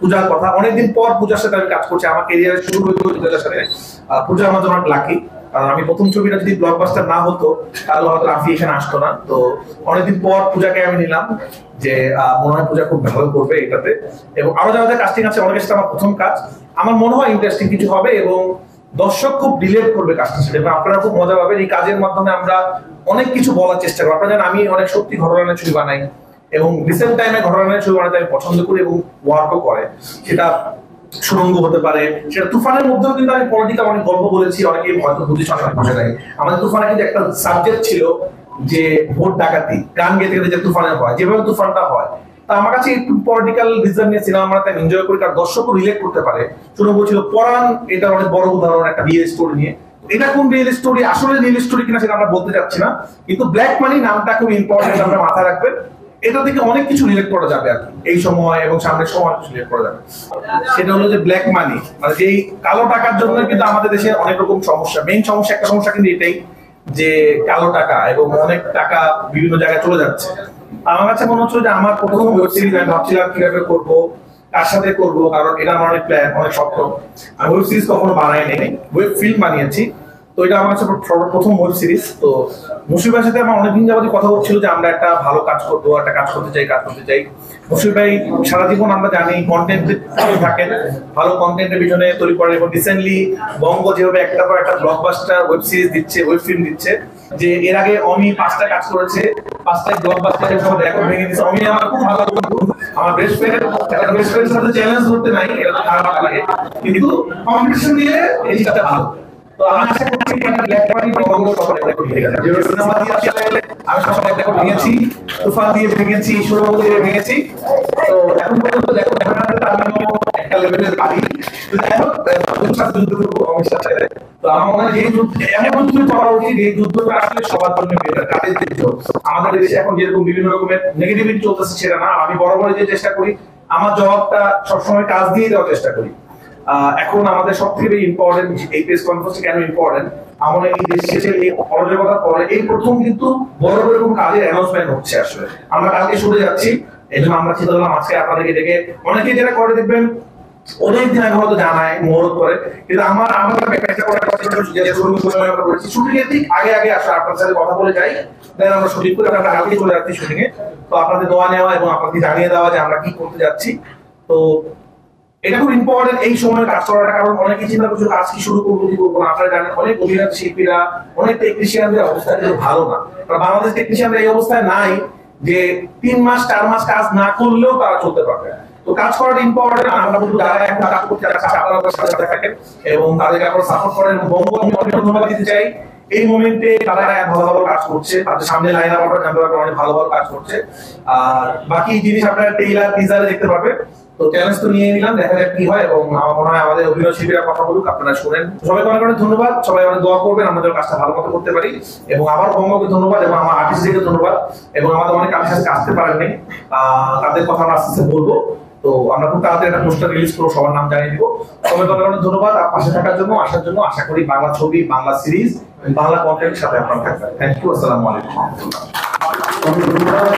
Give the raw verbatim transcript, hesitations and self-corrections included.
পূজার কথা, অনেকদিন পর পূজার সাথে আমি কাজ করছি, আমার ক্যারিয়ারে শুরু হয়েছিল পূজার সাথে। পূজা আমার জন্য লাকি, কারণ আমি প্রথম ছবিটা যদি ব্লকবাস্টার না হতো তাহলে হয়তো রাফি এখানে আসতো না। তো অনেকদিন পর পূজাকে আমি নিলাম, যে মনে হয় পূজা খুব ভালো করবে এটাতে। এবং আরো যারা যারা কাস্টিং আছে, অনেকের সাথে আমার প্রথম কাজ, আমার মনে হয় ইন্টারেস্টিং কিছু হবে এবং দর্শক খুব রিলেট করবে কাজটার সাথে এবং আপনারা খুব মজা পাবেন। এই কাজের মাধ্যমে আমরা অনেক কিছু বলার চেষ্টা করবো। আপনারা জানেন আমি অনেক সত্যি ঘটনা ছবি বানাই এবং রিসেন্ট টাইমে ঘটনা ছবি বানাতে আমি পছন্দ করি এবং ওয়ার্কও করে। সেটা সুরঙ্গ হতে পারে, সেটা তুফানের মধ্যেও কিন্তু আমি পলিটিক্যাল অনেক গল্প বলেছি, অনেকে হয়তো বুঝেছি, অনেক বসে থাকে। আমাদের তুফানে কিন্তু একটা সাবজেক্ট ছিল যে ভোট ডাকাতি, গান গেতে গেলে যে তুফানের হয়, যেভাবে তুফানটা হয়। তা আমার কাছে একটু পলিটিক্যাল রিজন নিয়ে সিনেমা বানাতে আমি এনজয় করি, কারণ দর্শকও রিলেট করতে পারে। সুরঙ্গ ছিল পরাণ, এটা অনেক বড় উদাহরণ একটা রিয়েল স্টোরি নিয়ে। এটা কোন রিয়েল স্টোরি, আসলে রিয়েল স্টোরি কিনা সেটা আমরা বলতে চাচ্ছি না, কিন্তু ব্ল্যাক মানি নামটা খুব ইম্পর্টেন্ট, আপনারা মাথায় রাখবেন। এটা থেকে অনেক কিছু রিলেট করা যাবে আর কি এই সময় এবং সামনের সময় রিলেট করা যাবে। সেটা হলো যে ব্ল্যাক মানি, মানে যেই কালো টাকার জন্য কিন্তু আমাদের দেশে অনেক রকম সমস্যা, মেইন সমস্যা একটা সমস্যা কিন্তু এটাই যে কালো টাকা এবং অনেক টাকা বিভিন্ন জায়গায় চলে যাচ্ছে। আমার কাছে মনে হচ্ছে যে আমার প্রথম ওয়েব সিরিজ আমি ভাবছিলাম কিভাবে করবো, কার সাথে করবো, কারণ এটা আমার অনেক প্ল্যান, অনেক স্বপ্ন। আমি ওয়েব সিরিজ কখনো বানাই নাই, ওয়েব ফিল্ম বানিয়েছি, তো এটা আমার কাছে প্রথম ওয়েব সিরিজ। তো মুশফিক ভাইয়ের সাথে আমার অনেকদিন যাবতীয় কথা হচ্ছিল যে আমরা একটা ভালো কাজ করবো, একটা কাজ করতে চাই কাজ করতে চাই মুশফিক ভাই সারা জীবন আমরা জানি কন্টেন্ট থাকেন, ভালো কন্টেন্টের পিছনে তৈরি করেন। এবং রিসেন্টলি বঙ্গ যেভাবে একটা পর একটা ব্লকবাস্টার ওয়েব সিরিজ দিচ্ছে, ওয়েব ফিল্ম দিচ্ছে, যে এর আগে অমি পাঁচটা কাজ করেছে, পাঁচটায় ব্লকবাস্টার রেকর্ড ভেঙে দিচ্ছে। অমি আমার খুব ভালো বন্ধু, আমার বেস্ট ফ্রেন্ড, বেস্ট ফ্রেন্ডের সাথে চ্যালেঞ্জ করতে নাই, এটা তো খারাপ লাগে, কিন্তু কম্পিটিশন দিয়ে এই কাজটা ভালো। তো আমার আশা করছি একটা ব্ল্যাক মানি বঙ্গ সফরে একটা ভিডিও আছে, যেটা সিনেমা দিয়ে আসলে আমি সব একটা করে নিয়েছি, তুফান দিয়ে ভেঙেছি, সুরঙ্গ দিয়ে ভেঙেছি। তো এখন পর্যন্ত দেখো আপনারা আমি একটা লেভেলের পারি, তো দেখো পঞ্চাশ যুদ্ধ করব অবশ্যই চাইলে। তো আমার মনে হয় এই যুদ্ধ এমন কিছু করা উচিত, এই যুদ্ধটা আসলে সবার জন্য বেটার। কাদের যুদ্ধ আমাদের দেশে এখন যেরকম বিভিন্ন রকমের নেগেটিভিটি চলতেছে সেটা না, আমি বরাবরই যে চেষ্টা করি আমার জবাবটা সবসময় কাজ দিয়ে দেওয়ার চেষ্টা করি। এখন আমাদের সবথেকে ইম্পর্টেন্ট এই প্রেস কনফারেন্স কেন ইম্পর্টেন্ট, আমরা এই দেশের এই অরাজকতার পরে এই প্রথম কিন্তু বড় বড় এরকম কাজের অ্যানাউন্সমেন্ট হচ্ছে। আসলে আমরা কালকে সরে যাচ্ছি, এই জন্য আমরা চিন্তা করলাম আজকে আপনাদেরকে ডেকে। অনেকেই যেটা করে দেখবেন অনেক দিন আগে হয়তো জানায় মোহরত করে, কিন্তু আমার আমরা শুটিং এর ঠিক আগে আগে আসলে আপনার সাথে কথা বলে যাই, দেন আমরা শুটিং করে আমরা কালকে চলে যাচ্ছি শুটিং এ। তো আপনাদের দোয়া নেওয়া এবং আপনাদের জানিয়ে দেওয়া যে আমরা কি করতে যাচ্ছি, তো এটা খুব ইম্পর্টেন্ট এই সময় কাজ করাটা। কারণ অনেকে চিন্তা করছে কাজ কি শুরু করবো কি করবো না, আপনারা জানেন অনেক অভিনেতা শিল্পীরা, অনেক টেকনিশিয়ানদের অবস্থা কিন্তু ভালো না। কারণ বাংলাদেশ টেকনিশিয়ানরা এই অবস্থায় নাই যে তিন মাস চার মাস কাজ না করলেও তারা চলতে পারবে। তো কাজ করাটা ইম্পর্টেন্ট, আমরা কিন্তু যারা এখন কাজ করতে থাকেন এবং তাদেরকে আমরা সাপোর্ট করেন। বঙ্গবন্ধু অনেক ধন্যবাদ দিতে চাই, এই মোমেন্টে তারা ভালো ভালো কাজ করছে, তাদের সামনে লাইন আপ অনেক ভালো ভালো কাজ করছে। আর বাকি জিনিস আপনারা টেইলার টিজারে দেখতে পাবেন। তো চ্যালেঞ্জ তো নিয়ে নিলাম, দেখা যাক কি হয়। এবং আমার মনে হয় আমাদের অভিনয় শিল্পীরা কথা বলুক, আপনারা শুনেন। সবাইকে অনেক অনেক ধন্যবাদ, সবাই অনেক দোয়া করবেন আমাদের কাজটা ভালো মতো করতে পারি। এবং আমার বঙ্গকে ধন্যবাদ এবং আমার আর্টিস্টদেরকে ধন্যবাদ, এবং আমাদের অনেক আর্টিস্ট আসতে পারেননি, আহ তাদের কথা আমরা আস্তে আস্তে বলবো। তো আমরা খুব তাড়াতাড়ি একটা পোস্টার রিলিজ করবো, সবার নাম জানিয়ে দিব। সবাইকে অনেক অনেক ধন্যবাদ আর পাশে থাকার জন্য, আসার জন্য। আশা করি বাংলা ছবি, বাংলা সিরিজ, বাংলা কন্টেন্টের সাথে আপনারা থাকবেন। থ্যাংক ইউ, আসসালামু আলাইকুম।